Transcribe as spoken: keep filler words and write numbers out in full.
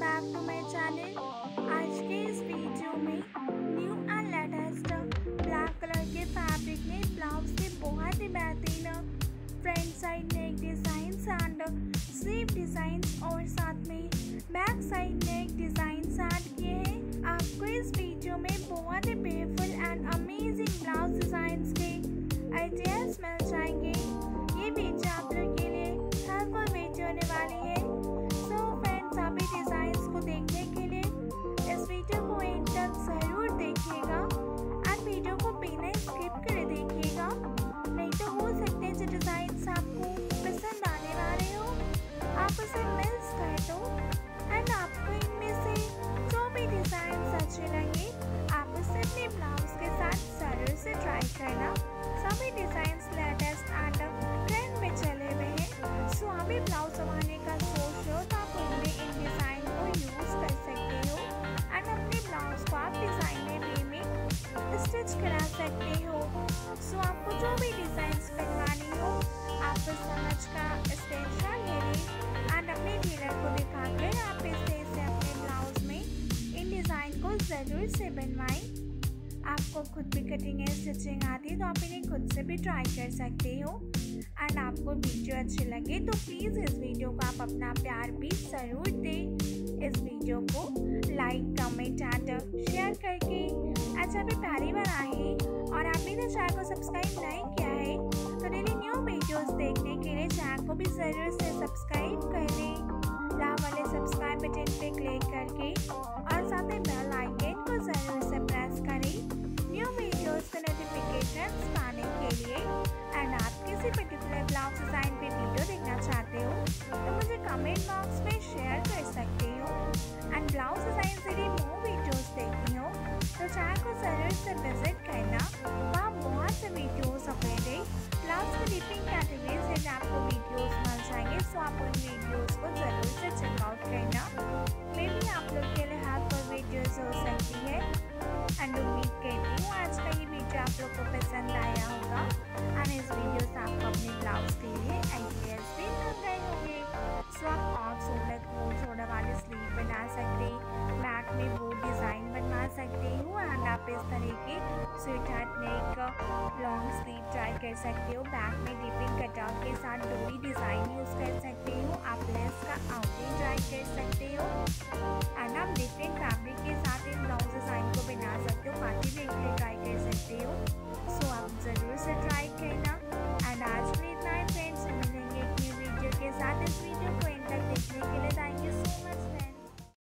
Welcome back to my channel. आज के इस वीडियो में new and latest black colour के फैब्रिक में ब्लाउज के बहुत ही बेहतरीन front side neck designs and sleeve designs और साथ में back side neck designs add किए हैं। आपको इस वीडियो में बहुत ही beautiful and amazing blouse designs के आइडियाज मिल जाएंगे। ये वीडियो आप लोग के लिए हेल्पफुल वीडियो होने वाली है। सो फ्रेंड्स, आप ये डिज़ाइंस को देखने के लिए इस वीडियो को एंड तक ज़रूर देखिएगा। आप वीडियो को बिना स्किप कर देखिएगा, नहीं तो हो सकते जो डिज़ाइंस आपको पसंद आने वाले हो आप उसे मिस कर दो। एंड आपको इनमें से जो भी डिज़ाइंस अच्छे लगे आप उसे अपने ब्लाउज के साथ ज़रूर से ट्राई करना। सभी डिज़ाइंस लेटेस्ट एंड ट्रेंड में चले हुए हैं। सो अभी ब्लाउज बनाने का सोच रहे हो तो आप उनमें इन डिज़ाइन को यूज़ कर सकते हो एंड अपने ब्लाउज को आप डिज़ाइनर वे में स्टिच करा सकते हो। सो आपको जो भी डिज़ाइंस बनवानी हो आप समझ का स्क्रीनशॉट ले लें एंड अपने टेलर को दिखाकर आप इससे इसे अपने ब्लाउज में इन डिज़ाइन को ज़रूर से बनवाएँ। आपको खुद भी कटिंग या स्टिचिंग आती है तो आप इन्हें खुद से भी ट्राई कर सकते हो। एंड आपको वीडियो अच्छी लगे तो प्लीज़ इस वीडियो को आप अपना प्यार भी ज़रूर दें। इस वीडियो को लाइक, कमेंट एंड शेयर करके अच्छा भी प्यारी बनाए। और आपने तो चैनल को सब्सक्राइब नहीं किया है तो डेली न्यू वीडियोस देखने के लिए चैनल को भी ज़रूर से सब्सक्राइब कर दें। लाल वाले सब्सक्राइब बटन पर क्लिक करके और साथ में बेल आइकन को ज़रूर से प्रेस करें न्यू वीडियोस के नोटिफिकेशन पाने के लिए। एंड आप किसी पर्टिकुलर ब्लाउज डिज़ाइन पे वीडियो देखना चाहते हो तो मुझे कमेंट बॉक्स में शेयर कर सकते हो। एंड ब्लाउज डिज़ाइन से भी न्यू वीडियोस देखनी हो तो चैनल को जरूर से विजिट करना। वहाँ बहुत से वीडियोस अपने ब्लाउज की डिफरेंट कैटेगरीज से आपको वीडियोस मिल जाएंगे। सो आप उन वीडियोज़ को ज़रूर से चेकआउट करना। मे भी आप लोग के लिए हेल्पफुल वीडियोज़ हो सकती है। एंड उम्मीद करती हूँ आज का ये वीडियो आप लोग को पसंद आया होगा एंड इस वीडियो से आपको अपने ब्लाउज के लिए आइडियाज भी मिल गए होंगे। सो आप ऑफ शोल्डर को शोल्डर वाले स्लीव बना सकते, बैक में वो डिज़ाइन बनवा सकते हो एंड आप इस तरह के sweetheart neck long sleeve try कर सकते हो। बैक में डिपिंग कटआउट के साथ डोरी डिज़ाइन यूज़ कर सकते